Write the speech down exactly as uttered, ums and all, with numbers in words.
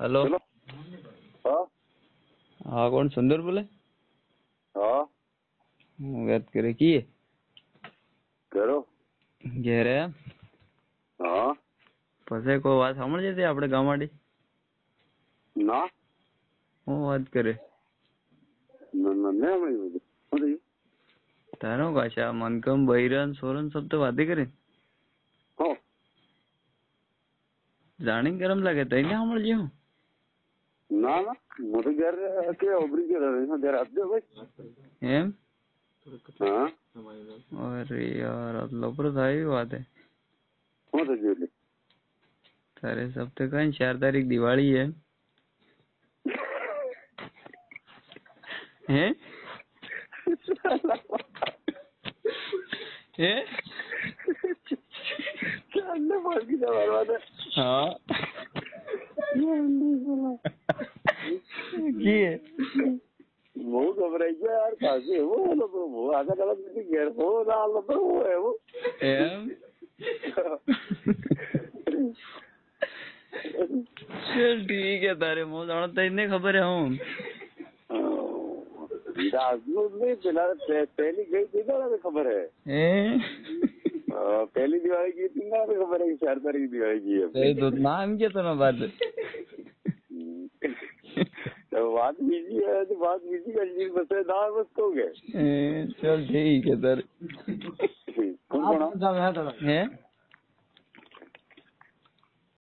Hello. हाँ हाँ कौन? सुंदर बोले। हाँ बात करे की करो कह रहे हैं। हाँ पसे को बात समझ जाते आपने गामाड़ी ना वो बात करे ना ना ना मैं बोलूँ तारों का शाह मनकम बहिरन सोरन सब तो बातें करें। हाँ जाने गरम लगे तो इन्हें हमारे जीव ना ना मुझे घर के ओबरी के रहने में घर आते हो भाई हैं। हाँ अरे यार अब लोपर थाई बात है कौन सा जोड़ी तारे सब तो कहीं चार तारीख दिवाली है हैं हैं चार ने बोल की जवाब आता हाँ ये वो घबराई गया यार काशी वो लोग वो आधा गलत किसी गैर हो ना लोग वो है वो चल ठीक है तारे मौज आना तो इतने खबर है हम दासू में पहला पहली गई थी ना तो खबर है पहली दिवाली की थी ना तो खबर है कि चार तारीख दिवाली की है तेरे तो नाम क्या तो ना बात बात बिजी है तो बात बिजी का जी बसे दार बस तो गए चल ठीक है सर कौन कौन है तो है